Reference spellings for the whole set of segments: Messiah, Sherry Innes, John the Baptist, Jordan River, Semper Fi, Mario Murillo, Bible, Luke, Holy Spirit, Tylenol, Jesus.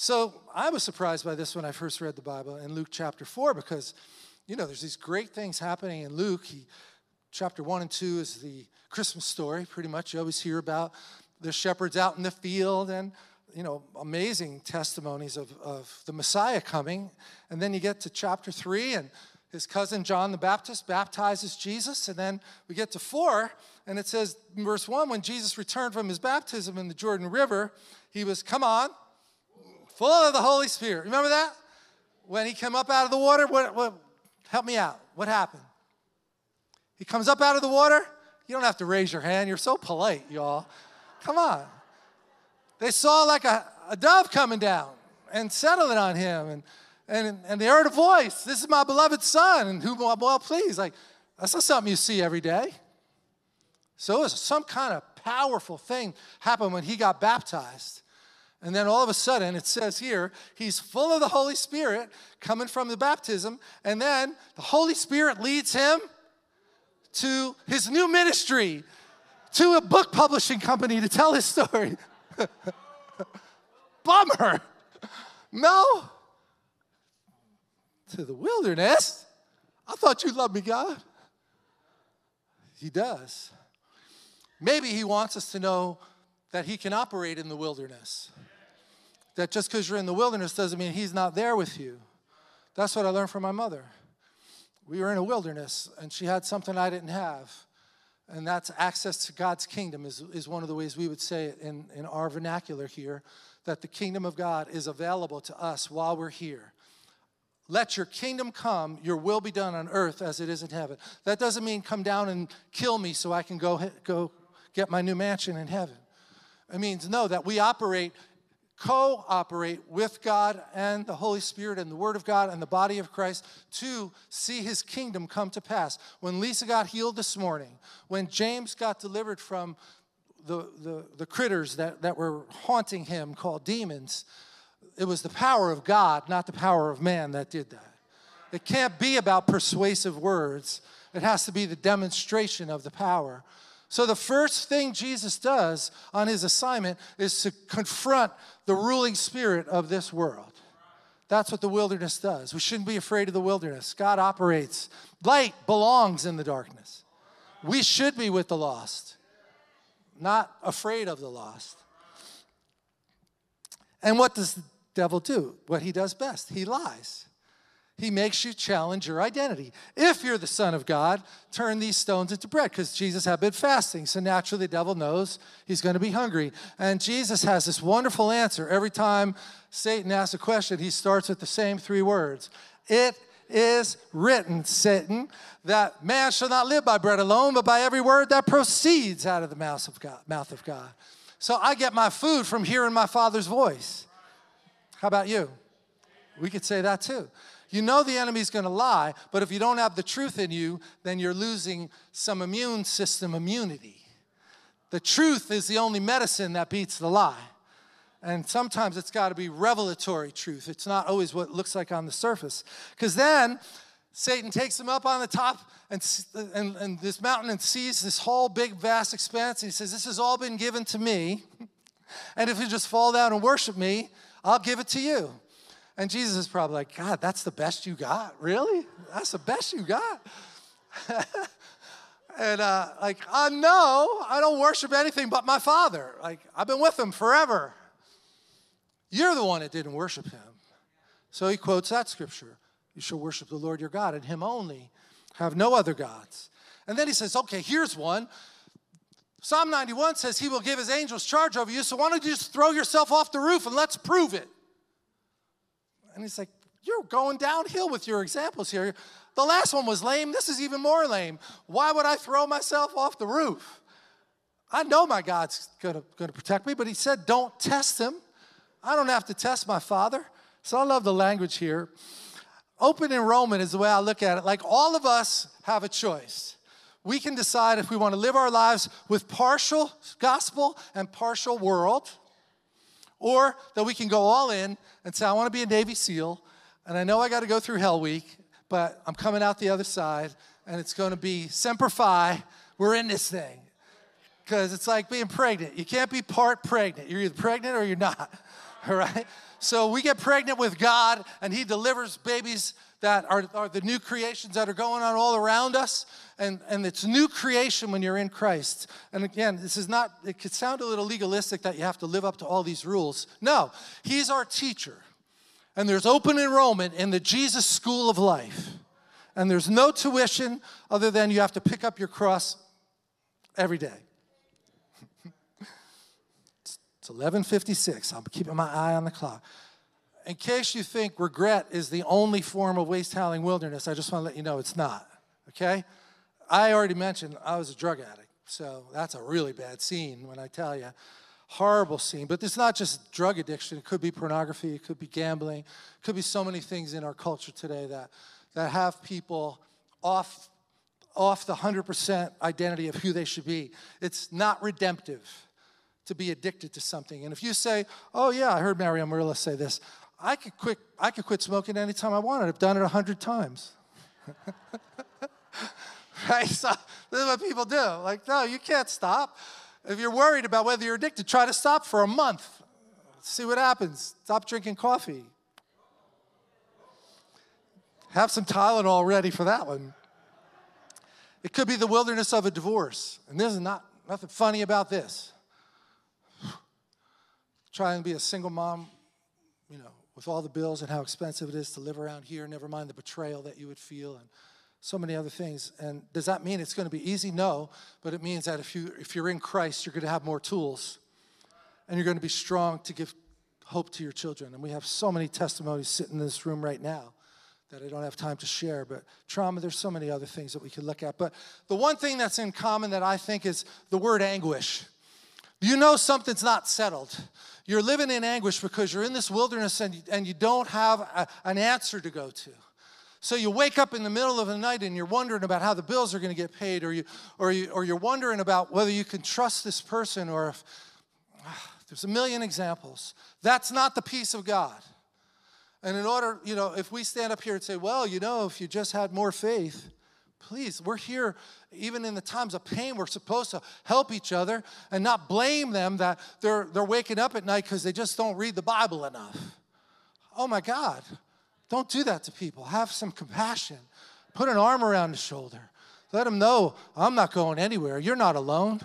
So I was surprised by this when I first read the Bible in Luke chapter 4 because, you know, there's these great things happening in Luke. Chapter 1 and 2 is the Christmas story, pretty much. You always hear about the shepherds out in the field and, you know, amazing testimonies of the Messiah coming. And then you get to chapter 3 and his cousin John the Baptist baptizes Jesus. And then we get to 4 and it says in verse 1, when Jesus returned from his baptism in the Jordan River, he was, come on, full of the Holy Spirit. Remember that? When he came up out of the water, help me out. What happened? He comes up out of the water. You don't have to raise your hand. You're so polite, y'all. Come on. They saw like a dove coming down and settling on him. And they heard a voice. This is my beloved son, and whom I'm well pleased. Like, that's not something you see every day. So it was some kind of powerful thing happened when he got baptized. And then all of a sudden, it says here, he's full of the Holy Spirit coming from the baptism. And then the Holy Spirit leads him to his new ministry, to a book publishing company to tell his story. Bummer. No. To the wilderness. I thought you loved me, God. He does. Maybe he wants us to know that he can operate in the wilderness. That just because you're in the wilderness doesn't mean he's not there with you. That's what I learned from my mother. We were in a wilderness, and she had something I didn't have, and that's access to God's kingdom is one of the ways we would say it in our vernacular here, that the kingdom of God is available to us while we're here. Let your kingdom come, your will be done on earth as it is in heaven. That doesn't mean come down and kill me so I can go get my new mansion in heaven. It means, no, that we cooperate with God and the Holy Spirit and the Word of God and the body of Christ to see his kingdom come to pass. When Lisa got healed this morning, when James got delivered from the critters that were haunting him called demons, it was the power of God, not the power of man, that did that. It can't be about persuasive words. It has to be the demonstration of the power. So the first thing Jesus does on his assignment is to confront the ruling spirit of this world. That's what the wilderness does. We shouldn't be afraid of the wilderness. God operates. Light belongs in the darkness. We should be with the lost, not afraid of the lost. And what does the devil do? What he does best. He lies. He makes you challenge your identity. If you're the Son of God, turn these stones into bread, because Jesus had been fasting. So naturally, the devil knows he's going to be hungry. And Jesus has this wonderful answer. Every time Satan asks a question, he starts with the same three words. It is written, Satan, that man shall not live by bread alone, but by every word that proceeds out of the mouth of God. So I get my food from hearing my Father's voice. How about you? We could say that too. You know the enemy's going to lie, but if you don't have the truth in you, then you're losing some immune system immunity. The truth is the only medicine that beats the lie. And sometimes it's got to be revelatory truth. It's not always what it looks like on the surface. Because then Satan takes him up on the top and this mountain and sees this whole big, vast expanse. And he says, this has all been given to me. And if you just fall down and worship me, I'll give it to you. And Jesus is probably like, God, that's the best you got? Really? That's the best you got? And no, I don't worship anything but my Father. Like, I've been with him forever. You're the one that didn't worship him. So he quotes that scripture. You shall worship the Lord your God and him only. Have no other gods. And then he says, okay, here's one. Psalm 91 says he will give his angels charge over you. So why don't you just throw yourself off the roof and let's prove it? And he's like, you're going downhill with your examples here. The last one was lame. This is even more lame. Why would I throw myself off the roof? I know my God's going to protect me, but he said don't test him. I don't have to test my Father. So I love the language here. Open enrollment is the way I look at it. Like, all of us have a choice. We can decide if we want to live our lives with partial gospel and partial world, or that we can go all in and say, I want to be a Navy SEAL, and I know I got to go through Hell Week, but I'm coming out the other side, and it's going to be Semper Fi, we're in this thing. Because it's like being pregnant. You can't be part pregnant. You're either pregnant or you're not. all right? So we get pregnant with God, and he delivers babies that are the new creations that are going on all around us. And it's new creation when you're in Christ. And again, this is not, it could sound a little legalistic that you have to live up to all these rules. No, he's our teacher. And there's open enrollment in the Jesus School of Life. And there's no tuition other than you have to pick up your cross every day. It's 11:56. I'm keeping my eye on the clock. In case you think regret is the only form of waste-howling wilderness, I just want to let you know it's not, okay? I already mentioned I was a drug addict, so that's a really bad scene when I tell you. Horrible scene, but it's not just drug addiction. It could be pornography. It could be gambling. It could be so many things in our culture today that have people off the 100% identity of who they should be. It's not redemptive to be addicted to something. And if you say, oh, yeah, I heard Mario Murillo say this, I could quit smoking anytime I wanted. I've done it 100 times. Right? So this is what people do. Like, no, you can't stop. If you're worried about whether you're addicted, try to stop for a month. See what happens. Stop drinking coffee. Have some Tylenol ready for that one. It could be the wilderness of a divorce. And there's nothing funny about this. Trying to be a single mom, you know, with all the bills and how expensive it is to live around here, never mind the betrayal that you would feel and so many other things. And does that mean it's going to be easy? No, but it means that if you're in Christ, you're going to have more tools and you're going to be strong to give hope to your children. And we have so many testimonies sitting in this room right now that I don't have time to share, but trauma, there's so many other things that we could look at. But the one thing that's in common that I think is the word anguish. You know something's not settled. You're living in anguish because you're in this wilderness and you don't have an answer to go to. So you wake up in the middle of the night and you're wondering about how the bills are going to get paid, or you're wondering about whether you can trust this person, or if there's a million examples. That's not the peace of God. And in order, you know, if we stand up here and say, well, you know, if you just had more faith. Please, we're here even in the times of pain. We're supposed to help each other and not blame them that they're waking up at night because they just don't read the Bible enough. Oh, my God. Don't do that to people. Have some compassion. Put an arm around the shoulder. Let them know, I'm not going anywhere. You're not alone.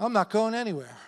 I'm not going anywhere.